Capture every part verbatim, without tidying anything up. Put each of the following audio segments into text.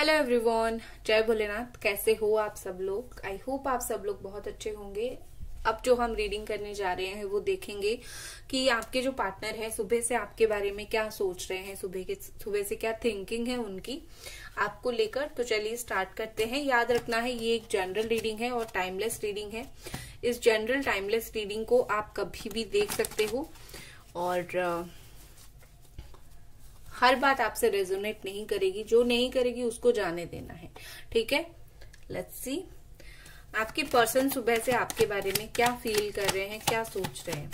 Hello everyone, जय भोलेनाथ। कैसे हो आप सब लोग? आई होप आप सब लोग बहुत अच्छे होंगे। अब जो हम रीडिंग करने जा रहे हैं वो देखेंगे कि आपके जो पार्टनर है सुबह से आपके बारे में क्या सोच रहे हैं, सुबह के सुबह से क्या थिंकिंग है उनकी आपको लेकर। तो चलिए स्टार्ट करते हैं। याद रखना है ये एक जनरल रीडिंग है और टाइमलेस रीडिंग है। इस जनरल टाइमलेस रीडिंग को आप कभी भी देख सकते हो और हर बात आपसे रेजोनेट नहीं करेगी। जो नहीं करेगी उसको जाने देना है, ठीक है। लेट्स सी आपके पर्सन सुबह से आपके बारे में क्या फील कर रहे हैं, क्या सोच रहे हैं।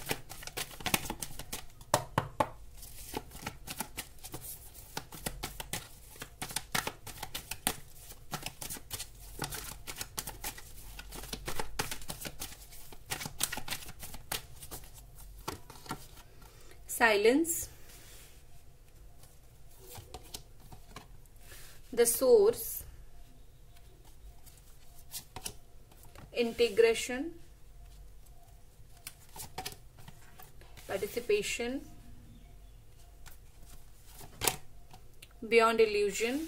Silence, the source, integration, participation, beyond illusion,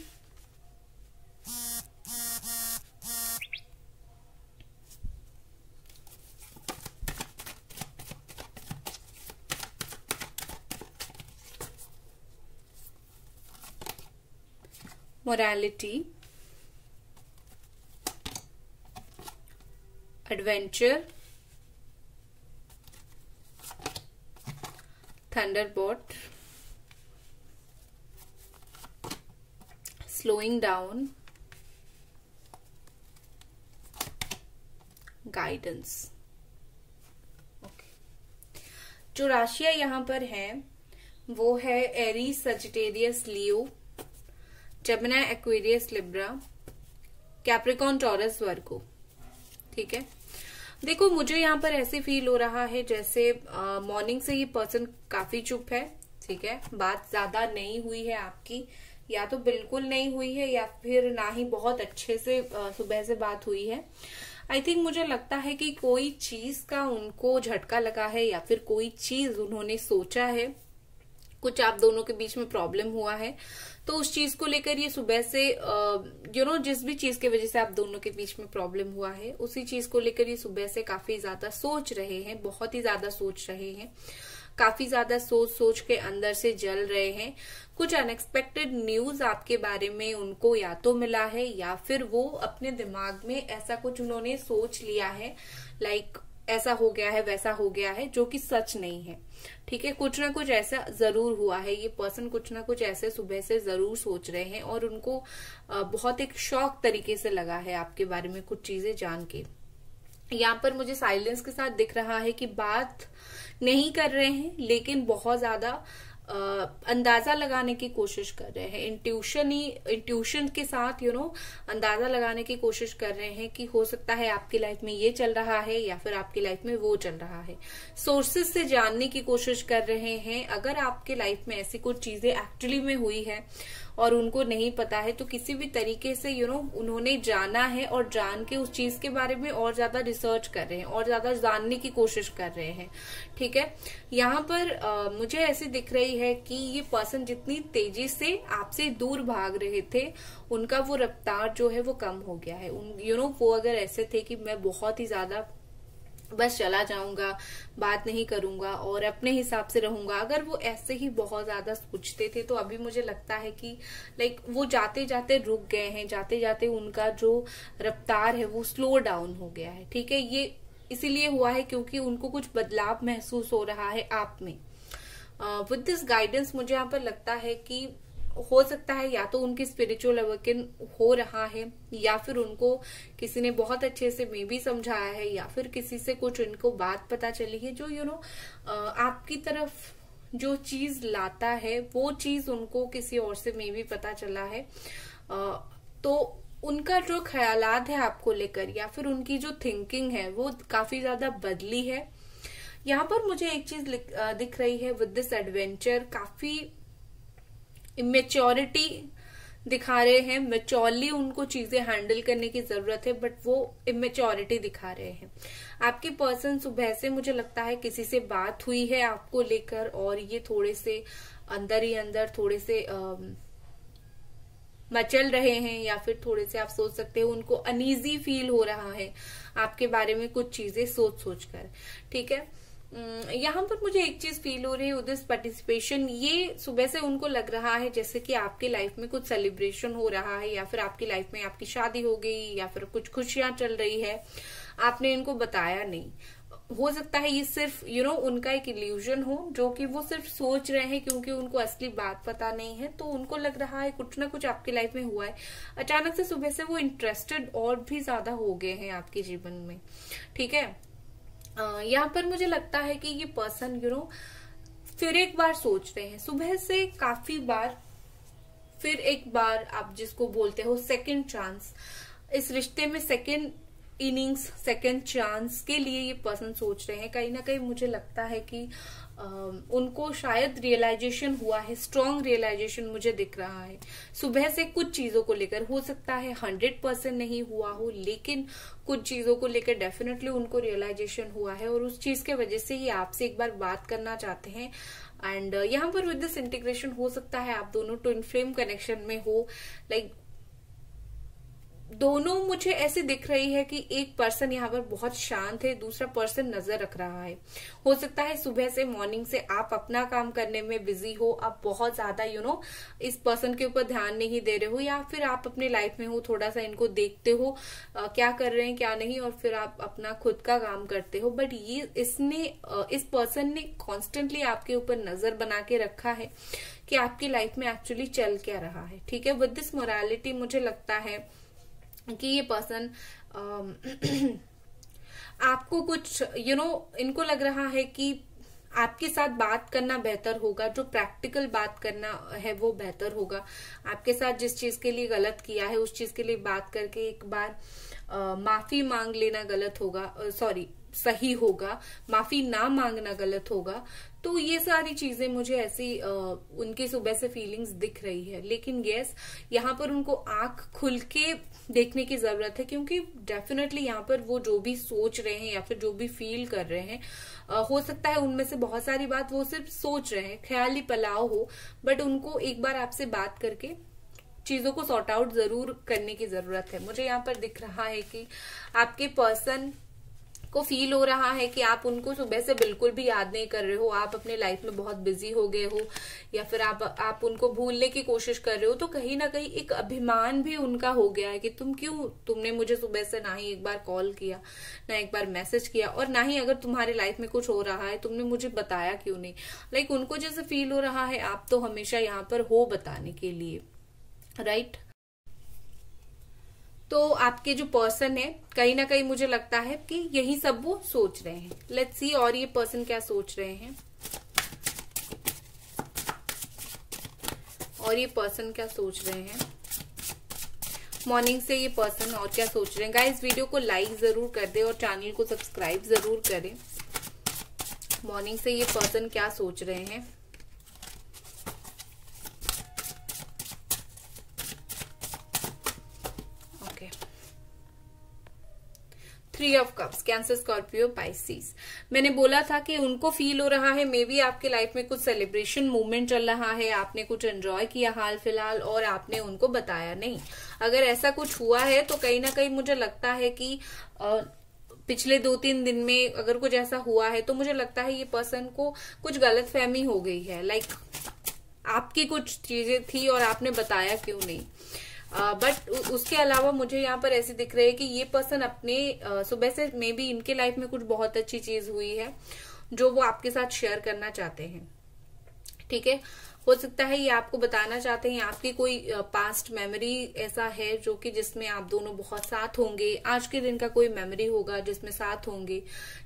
morality, adventure, thunderbolt, slowing down, guidance। okay. जो राशियां यहाँ पर हैं वो है Aries, Sagittarius, Leo, Gemini, Aquarius, Libra, Capricorn, Taurus, Virgo, ठीक है। देखो मुझे यहाँ पर ऐसे फील हो रहा है जैसे मॉर्निंग से ये पर्सन काफी चुप है, ठीक है। बात ज्यादा नहीं हुई है आपकी, या तो बिल्कुल नहीं हुई है या फिर ना ही बहुत अच्छे से आ, सुबह से बात हुई है। आई थिंक मुझे लगता है कि कोई चीज का उनको झटका लगा है या फिर कोई चीज उन्होंने सोचा है, कुछ आप दोनों के बीच में प्रॉब्लम हुआ है, तो उस चीज को लेकर ये सुबह से यू नो जिस भी चीज के वजह से आप दोनों के बीच में प्रॉब्लम हुआ है उसी चीज को लेकर ये सुबह से काफी ज्यादा सोच रहे हैं, बहुत ही ज्यादा सोच रहे हैं, काफी ज्यादा सोच सोच के अंदर से जल रहे हैं। कुछ अनएक्सपेक्टेड न्यूज आपके बारे में उनको या तो मिला है या फिर वो अपने दिमाग में ऐसा कुछ उन्होंने सोच लिया है, लाइक ऐसा हो गया है, वैसा हो गया है, जो कि सच नहीं है, ठीक है। कुछ ना कुछ ऐसा जरूर हुआ है, ये पर्सन कुछ ना कुछ ऐसे सुबह से जरूर सोच रहे हैं और उनको बहुत एक शॉक तरीके से लगा है आपके बारे में कुछ चीजें जान के। यहाँ पर मुझे साइलेंस के साथ दिख रहा है कि बात नहीं कर रहे हैं लेकिन बहुत ज्यादा अंदाजा लगाने की कोशिश कर रहे हैं, इंट्यूशन ही इंट्यूशन के साथ यू नो अंदाजा लगाने की कोशिश कर रहे हैं कि हो सकता है आपकी लाइफ में ये चल रहा है या फिर आपकी लाइफ में वो चल रहा है। सोर्सेस से जानने की कोशिश कर रहे हैं, अगर आपके लाइफ में ऐसी कुछ चीजें एक्चुअली में हुई है और उनको नहीं पता है तो किसी भी तरीके से यू नो उन्होंने जाना है और जान के उस चीज के बारे में और ज्यादा रिसर्च कर रहे हैं और ज्यादा जानने की कोशिश कर रहे हैं, ठीक है। यहाँ पर आ, मुझे ऐसे दिख रही है कि ये पर्सन जितनी तेजी से आपसे दूर भाग रहे थे उनका वो रफ्तार जो है वो कम हो गया है। यू नो वो अगर ऐसे थे कि मैं बहुत ही ज्यादा बस चला जाऊंगा, बात नहीं करूंगा और अपने हिसाब से रहूंगा, अगर वो ऐसे ही बहुत ज्यादा सोचते थे तो अभी मुझे लगता है कि लाइक वो जाते जाते रुक गए हैं, जाते जाते उनका जो रफ्तार है वो स्लो डाउन हो गया है, ठीक है। ये इसीलिए हुआ है क्योंकि उनको कुछ बदलाव महसूस हो रहा है आप में। विद दिस गाइडेंस मुझे यहाँ पर लगता है कि हो सकता है या तो उनकी स्पिरिचुअल अवेकन हो रहा है या फिर उनको किसी ने बहुत अच्छे से मे भी समझाया है या फिर किसी से कुछ उनको बात पता चली है जो यू नो आपकी तरफ जो चीज लाता है वो चीज उनको किसी और से मे भी पता चला है। तो उनका जो ख्यालात है आपको लेकर या फिर उनकी जो थिंकिंग है वो काफी ज्यादा बदली है। यहाँ पर मुझे एक चीज दिख रही है विद दिस एडवेंचर, काफी इमेच्योरिटी दिखा रहे हैं, मैच्योरली उनको चीजें हैंडल करने की जरूरत है बट वो इमेच्योरिटी दिखा रहे हैं। आपके पर्सन सुबह से मुझे लगता है किसी से बात हुई है आपको लेकर और ये थोड़े से अंदर ही अंदर थोड़े से मचल रहे हैं या फिर थोड़े से आप सोच सकते हो उनको अनईजी फील हो रहा है आपके बारे में कुछ चीजें सोच सोच कर। ठीक है, यहाँ पर मुझे एक चीज फील हो रही है उधर पार्टिसिपेशन, ये सुबह से उनको लग रहा है जैसे कि आपकी लाइफ में कुछ सेलिब्रेशन हो रहा है या फिर आपकी लाइफ में आपकी शादी हो गई या फिर कुछ खुशियां चल रही है, आपने इनको बताया नहीं। हो सकता है ये सिर्फ यू नो उनका एक इल्यूजन हो जो कि वो सिर्फ सोच रहे हैं क्योंकि उनको असली बात पता नहीं है, तो उनको लग रहा है कुछ ना कुछ आपकी लाइफ में हुआ है। अचानक से सुबह से वो इंटरेस्टेड और भी ज्यादा हो गए हैं आपके जीवन में। ठीक है, यहाँ पर मुझे लगता है कि ये पर्सन यू नो फिर एक बार सोच रहे हैं सुबह से काफी बार, फिर एक बार आप जिसको बोलते हो सेकेंड चांस, इस रिश्ते में सेकेंड इनिंग्स सेकेंड चांस के लिए ये पर्सन सोच रहे हैं। कहीं ना कहीं मुझे लगता है कि आ, उनको शायद रियलाइजेशन हुआ है, स्ट्रांग रियलाइजेशन मुझे दिख रहा है सुबह से कुछ चीजों को लेकर। हो सकता है हंड्रेड परसेंट नहीं हुआ हो लेकिन कुछ चीजों को लेकर डेफिनेटली उनको रियलाइजेशन हुआ है और उस चीज के वजह से ही आपसे एक बार बात करना चाहते हैं। एंड यहाँ पर विद दिस इंटीग्रेशन हो सकता है आप दोनों ट्विन फ्लेम कनेक्शन में हो, लाइक like, दोनों मुझे ऐसे दिख रही है कि एक पर्सन यहाँ पर बहुत शांत है, दूसरा पर्सन नजर रख रहा है। हो सकता है सुबह से मॉर्निंग से आप अपना काम करने में बिजी हो, आप बहुत ज्यादा यू नो इस पर्सन के ऊपर ध्यान नहीं दे रहे हो या फिर आप अपने लाइफ में हो, थोड़ा सा इनको देखते हो आ, क्या कर रहे हैं क्या नहीं और फिर आप अपना खुद का काम करते हो। बट ये इसने इस पर्सन ने कॉन्स्टेंटली आपके ऊपर नजर बना के रखा है कि आपकी लाइफ में एक्चुअली चल क्या रहा है। ठीक है, विद दिस मोरालिटी मुझे लगता है कि ये पर्सन आपको कुछ यू नो इनको लग रहा है कि आपके साथ बात करना बेहतर होगा, जो प्रैक्टिकल बात करना है वो बेहतर होगा। आपके साथ जिस चीज के लिए गलत किया है उस चीज के लिए बात करके एक बार आ, माफी मांग लेना गलत होगा, सॉरी सही होगा, माफी ना मांगना गलत होगा। तो ये सारी चीजें मुझे ऐसी आ, उनकी सुबह से फीलिंग्स दिख रही है। लेकिन यस, यहाँ पर उनको आंख खुल के देखने की जरूरत है क्योंकि डेफिनेटली यहाँ पर वो जो भी सोच रहे हैं या फिर जो भी फील कर रहे हैं आ, हो सकता है उनमें से बहुत सारी बात वो सिर्फ सोच रहे हैं, ख्याली पलाव हो, बट उनको एक बार आपसे बात करके चीजों को सॉर्ट आउट जरूर करने की जरूरत है। मुझे यहाँ पर दिख रहा है कि आपके पर्सन को फील हो रहा है कि आप उनको सुबह से बिल्कुल भी याद नहीं कर रहे हो, आप अपने लाइफ में बहुत बिजी हो गए हो या फिर आप आप उनको भूलने की कोशिश कर रहे हो। तो कहीं ना कहीं एक अभिमान भी उनका हो गया है कि तुम क्यों तुमने मुझे सुबह से ना ही एक बार कॉल किया, ना एक बार मैसेज किया और ना ही अगर तुम्हारे लाइफ में कुछ हो रहा है तुमने मुझे बताया क्यों नहीं। लाइक उनको जैसे फील हो रहा है आप तो हमेशा यहाँ पर हो बताने के लिए, राइट। तो आपके जो पर्सन है कहीं ना कहीं मुझे लगता है कि यही सब वो सोच रहे हैं। लेट्स सी और ये पर्सन क्या सोच रहे हैं और ये पर्सन क्या सोच रहे हैं मॉर्निंग से, ये पर्सन और क्या सोच रहे हैं। गाइस वीडियो को लाइक जरूर कर दें और चैनल को सब्सक्राइब जरूर करें। मॉर्निंग से ये पर्सन क्या सोच रहे हैं, three of cups, Cancer, Scorpio, Pisces. मैंने बोला था कि उनको फील हो रहा है मे बी आपके लाइफ में कुछ सेलिब्रेशन मूवमेंट चल रहा है, आपने कुछ एंजॉय किया हाल फिलहाल और आपने उनको बताया नहीं। अगर ऐसा कुछ हुआ है तो कहीं ना कहीं मुझे लगता है कि आ, पिछले दो तीन दिन में अगर कुछ ऐसा हुआ है तो मुझे लगता है ये पर्सन को कुछ गलतफहमी हो गई है। लाइक आपकी कुछ चीजें थी और आपने बताया क्यों नहीं। बट uh, उसके अलावा मुझे यहाँ पर ऐसे दिख रहे है कि ये पर्सन अपने uh, सुबह से मे बी इनके लाइफ में कुछ बहुत अच्छी चीज हुई है जो वो आपके साथ शेयर करना चाहते हैं। ठीक है, हो सकता है ये आपको बताना चाहते हैं, आपकी कोई पास्ट मेमोरी ऐसा है जो कि जिसमें आप दोनों बहुत साथ होंगे, आज के दिन का कोई मेमोरी होगा जिसमें साथ होंगे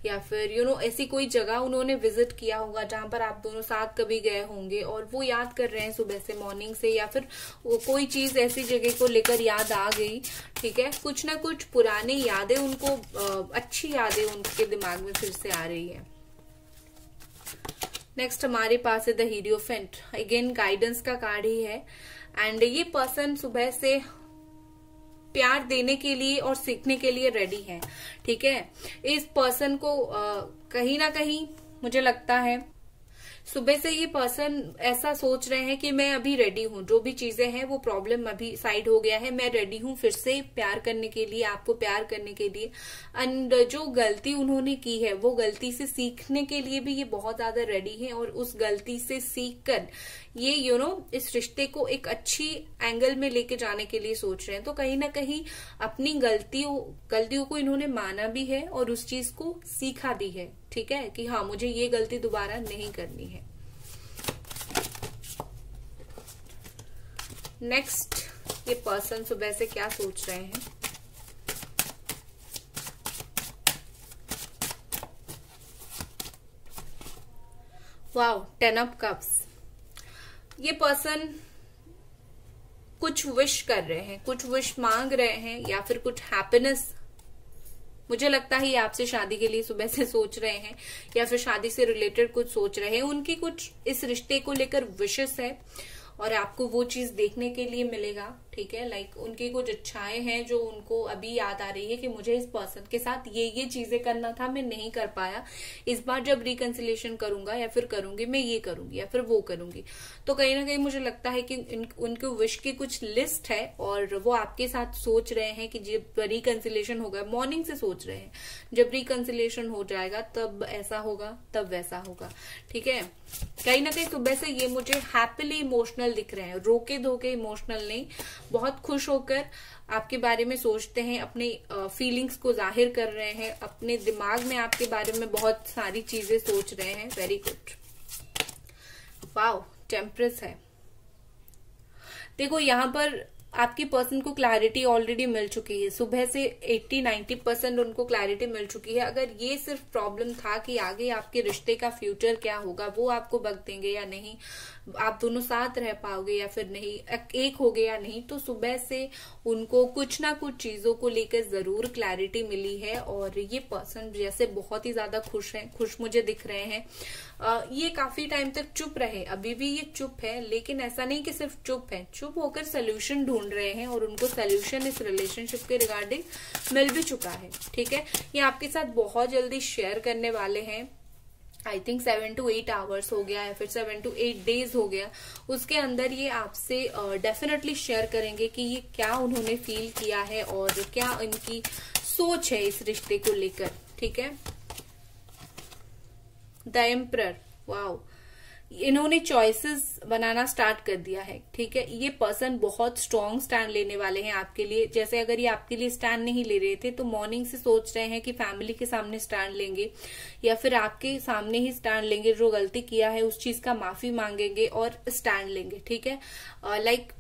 या फिर यू नो ऐसी कोई जगह उन्होंने विजिट किया होगा जहां पर आप दोनों साथ कभी गए होंगे और वो याद कर रहे हैं सुबह से मॉर्निंग से, या फिर वो कोई चीज ऐसी जगह को लेकर याद आ गई। ठीक है, कुछ ना कुछ पुराने यादें उनको, अच्छी यादें उनके दिमाग में फिर से आ रही है। नेक्स्ट हमारे पास है द हीरियोफेंट, अगेन गाइडेंस का कार्ड ही है। एंड ये पर्सन सुबह से प्यार देने के लिए और सीखने के लिए रेडी है। ठीक है, इस पर्सन को कहीं ना कहीं मुझे लगता है सुबह से ये पर्सन ऐसा सोच रहे हैं कि मैं अभी रेडी हूँ, जो भी चीजें हैं वो प्रॉब्लम अभी साइड हो गया है, मैं रेडी हूँ फिर से प्यार करने के लिए, आपको प्यार करने के लिए। एंड जो गलती उन्होंने की है वो गलती से सीखने के लिए भी ये बहुत ज्यादा रेडी है, और उस गलती से सीख कर ये यू नो इस रिश्ते को एक अच्छी एंगल में लेके जाने के लिए सोच रहे हैं। तो कहीं ना कहीं अपनी गलतियों गलतियों को इन्होंने माना भी है और उस चीज को सीखा भी है, ठीक है, कि हाँ मुझे ये गलती दोबारा नहीं करनी है। नेक्स्ट ये पर्सन सुबह से क्या सोच रहे हैं। Wow, ten of cups. ये पर्सन कुछ विश कर रहे हैं, कुछ विश मांग रहे हैं, या फिर कुछ हैप्पीनेस, मुझे लगता है ये आपसे शादी के लिए सुबह से सोच रहे हैं या फिर शादी से रिलेटेड कुछ सोच रहे हैं। उनकी कुछ इस रिश्ते को लेकर विशेस है और आपको वो चीज देखने के लिए मिलेगा, ठीक है। लाइक उनकी कुछ इच्छाएं हैं जो उनको अभी याद आ रही है कि मुझे इस पर्सन के साथ ये ये चीजें करना था, मैं नहीं कर पाया, इस बार जब रिकंसिलेशन करूंगा या फिर करूंगी मैं ये करूंगी या फिर वो करूंगी। तो कहीं ना कहीं मुझे लगता है कि उनके विश की कुछ लिस्ट है और वो आपके साथ सोच रहे हैं कि जब रिकंसिलेशन होगा, मॉर्निंग से सोच रहे हैं, जब रिकंसिलेशन हो जाएगा तब ऐसा होगा तब वैसा होगा, ठीक है। कहीं ना कहीं सुबह से ये मुझे हैप्पीली इमोशनल दिख रहे हैं, रोके धोके इमोशनल नहीं, बहुत खुश होकर आपके बारे में सोचते हैं, अपने फीलिंग्स को जाहिर कर रहे हैं, अपने दिमाग में आपके बारे में बहुत सारी चीजें सोच रहे हैं। Very good. वाव, टेम्परेंस है। देखो यहाँ पर आपकी पर्सन को क्लैरिटी ऑलरेडी मिल चुकी है, सुबह से अस्सी नब्बे परसेंट उनको क्लैरिटी मिल चुकी है। अगर ये सिर्फ प्रॉब्लम था कि आगे आपके रिश्ते का फ्यूचर क्या होगा, वो आपको बक देंगे या नहीं, आप दोनों साथ रह पाओगे या फिर नहीं, एक हो गए या नहीं, तो सुबह से उनको कुछ ना कुछ चीजों को लेकर जरूर क्लैरिटी मिली है। और ये पर्सन जैसे बहुत ही ज्यादा खुश है, खुश मुझे दिख रहे हैं। ये काफी टाइम तक चुप रहे, अभी भी ये चुप है, लेकिन ऐसा नहीं कि सिर्फ चुप है, चुप होकर सोल्यूशन ढूंढ रहे हैं और उनको सोल्यूशन इस रिलेशनशिप के रिगार्डिंग मिल भी चुका है, ठीक है। ये आपके साथ बहुत जल्दी शेयर करने वाले हैं। I think seven to eight hours हो गया या फिर सेवन टू एट डेज हो गया, उसके अंदर ये आपसे डेफिनेटली शेयर करेंगे कि ये क्या उन्होंने फील किया है और क्या इनकी सोच है इस रिश्ते को लेकर, ठीक है। द एम्परर, वाओ, इन्होंने चॉइसेस बनाना स्टार्ट कर दिया है, ठीक है। ये पर्सन बहुत स्ट्रांग स्टैंड लेने वाले हैं आपके लिए। जैसे अगर ये आपके लिए स्टैंड नहीं ले रहे थे तो मॉर्निंग से सोच रहे हैं कि फैमिली के सामने स्टैंड लेंगे या फिर आपके सामने ही स्टैंड लेंगे, जो गलती किया है उस चीज का माफी मांगेंगे और स्टैंड लेंगे, ठीक है। लाइक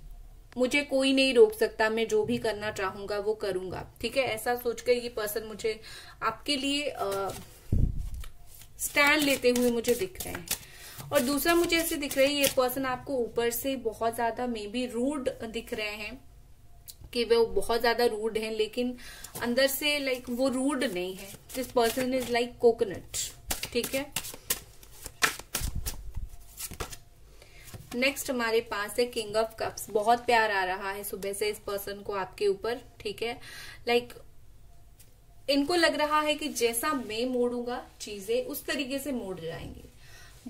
मुझे कोई नहीं रोक सकता, मैं जो भी करना चाहूंगा वो करूंगा, ठीक है। ऐसा सोचकर ये पर्सन मुझे आपके लिए स्टैंड लेते हुए मुझे दिख रहे हैं। और दूसरा मुझे ऐसे दिख रहा है ये पर्सन आपको ऊपर से बहुत ज्यादा मे बी रूड दिख रहे हैं, कि वे बहुत ज्यादा रूड हैं, लेकिन अंदर से लाइक वो रूड नहीं है। This person is like coconut, ठीक है। नेक्स्ट हमारे पास है किंग ऑफ कप्स। बहुत प्यार आ रहा है सुबह से इस पर्सन को आपके ऊपर, ठीक है। लाइक इनको लग रहा है कि जैसा मैं मोड़ूंगा चीजें उस तरीके से मोड़ जाएंगी।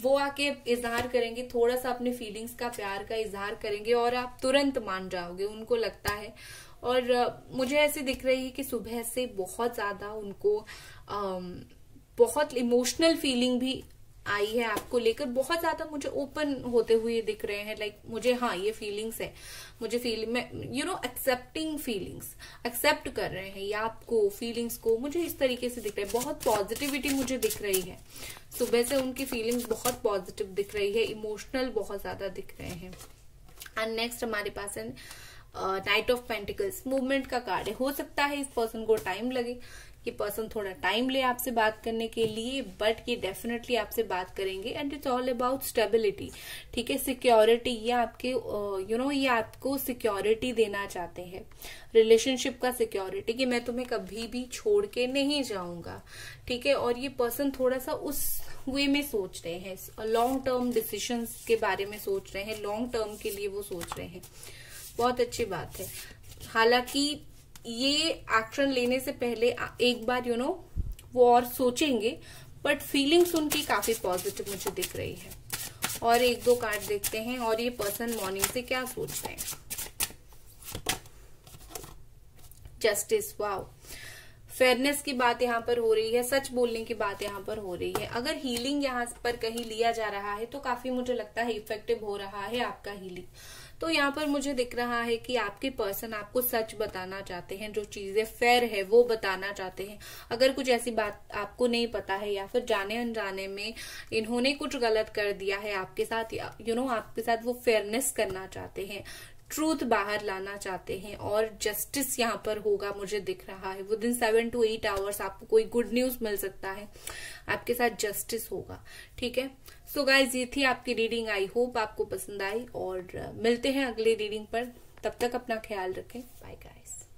वो आके इजहार करेंगे, थोड़ा सा अपने फीलिंग्स का, प्यार का इजहार करेंगे और आप तुरंत मान जाओगे, उनको लगता है। और मुझे ऐसे दिख रही है कि सुबह से बहुत ज्यादा उनको अम, बहुत इमोशनल फीलिंग भी आई है आपको लेकर, बहुत ज्यादा मुझे ओपन होते हुए दिख रहे हैं। लाइक मुझे हाँ ये फीलिंग्स है, मुझे फील में you know accepting feelings, accept कर रहे हैं या आपको फीलिंग्स को, मुझे इस तरीके से दिख रहा है। बहुत पॉजिटिविटी मुझे दिख रही है सुबह से, उनकी फीलिंग्स बहुत पॉजिटिव दिख रही है, इमोशनल बहुत ज्यादा दिख रहे हैं। एंड नेक्स्ट हमारे पास है नाइट ऑफ पेंटिकल्स, मूवमेंट का कार्ड है। हो सकता है इस पर्सन को टाइम लगे, ये पर्सन थोड़ा टाइम ले आपसे बात करने के लिए, बट ये डेफिनेटली आपसे बात करेंगे। And it's all about stability, ठीक है, सिक्योरिटी। ये आपके you uh, know you know, ये आपको सिक्योरिटी देना चाहते हैं, रिलेशनशिप का सिक्योरिटी, कि मैं तुम्हें कभी भी छोड़ के नहीं जाऊंगा, ठीक है। और ये पर्सन थोड़ा सा उस वे में सोच रहे हैं, लॉन्ग टर्म डिसीशंस के बारे में सोच रहे हैं, लॉन्ग टर्म के लिए वो सोच रहे हैं। बहुत अच्छी बात है। हालांकि ये एक्शन लेने से पहले एक बार यू नो वो और सोचेंगे, बट फीलिंग्स उनकी काफी पॉजिटिव मुझे दिख रही है। और एक दो कार्ड देखते हैं और ये पर्सन मॉर्निंग से क्या सोच रहे हैं। जस्टिस, वाव, फेयरनेस की बात यहाँ पर हो रही है, सच बोलने की बात यहाँ पर हो रही है। अगर हीलिंग यहाँ पर कहीं लिया जा रहा है तो काफी मुझे लगता है इफेक्टिव हो रहा है आपका हीलिंग। तो यहाँ पर मुझे दिख रहा है कि आपके पर्सन आपको सच बताना चाहते हैं, जो चीजें फेयर है वो बताना चाहते हैं। अगर कुछ ऐसी बात आपको नहीं पता है या फिर जाने अनजाने में इन्होंने कुछ गलत कर दिया है आपके साथ, यू नो आपके साथ वो फेयरनेस करना चाहते हैं, ट्रूथ बाहर लाना चाहते हैं और जस्टिस यहाँ पर होगा मुझे दिख रहा है। Within seven to eight hours आपको कोई गुड न्यूज मिल सकता है, आपके साथ जस्टिस होगा। ठीक है, सो गाइज ये थी आपकी रीडिंग, आई होप आपको पसंद आई और मिलते हैं अगले रीडिंग पर। तब तक अपना ख्याल रखें, बाय गाइज।